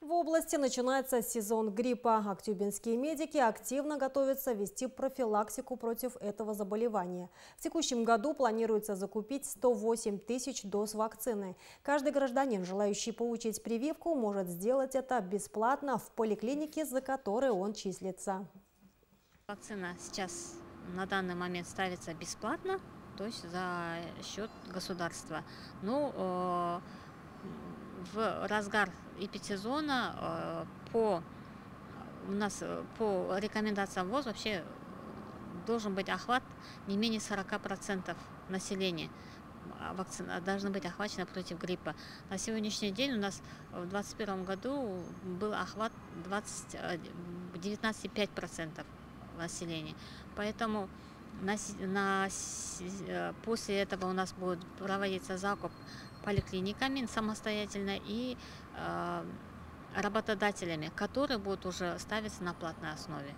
В области начинается сезон гриппа. Актюбинские медики активно готовятся вести профилактику против этого заболевания. В текущем году планируется закупить 108 тысяч доз вакцины. Каждый гражданин, желающий получить прививку, может сделать это бесплатно в поликлинике, за которой он числится. Вакцина сейчас на данный момент ставится бесплатно, то есть за счет государства. Но в разгар эпидсезона у нас по рекомендациям ВОЗ вообще должен быть охват не менее 40% населения. Вакцина должна быть охвачена против гриппа. На сегодняшний день у нас в 2021 году был охват 19,5% населения. Поэтому после этого у нас будет проводиться закуп поликлиниками самостоятельно и работодателями, которые будут уже ставиться на платной основе.